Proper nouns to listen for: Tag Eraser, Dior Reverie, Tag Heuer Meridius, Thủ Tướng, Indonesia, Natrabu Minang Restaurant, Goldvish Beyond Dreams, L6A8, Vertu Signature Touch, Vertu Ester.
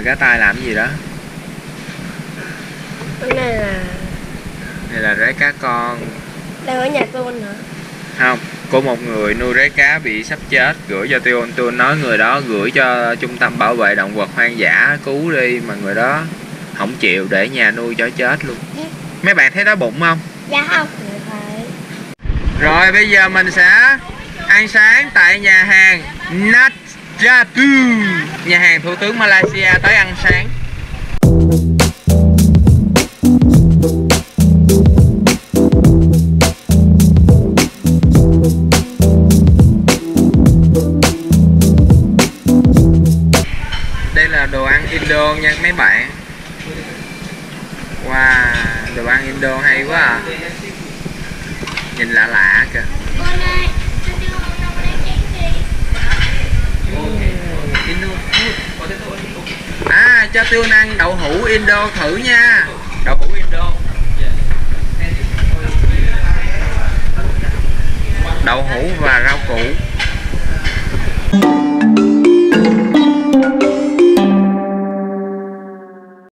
Rồi cá tai làm cái gì đó? Cái này là... Đây là rái cá con. Đang ở nhà tôi hả? Không, của một người nuôi rái cá bị sắp chết gửi cho tôi. Tôi nói người đó gửi cho trung tâm bảo vệ động vật hoang dã cứu đi, mà người đó không chịu, để nhà nuôi cho chết luôn. Mấy bạn thấy đói bụng không? Dạ không. Rồi bây giờ mình sẽ ăn sáng tại nhà hàng Natrabu, nhà hàng Thủ tướng Malaysia, tới ăn sáng. Đây là đồ ăn Indo nha mấy bạn. Wow, đồ ăn Indo hay quá à. Nhìn lạ lạ kìa. À, cho Tương ăn đậu hũ Indo thử nha. Đậu hũ Indo. Đậu hũ và rau củ.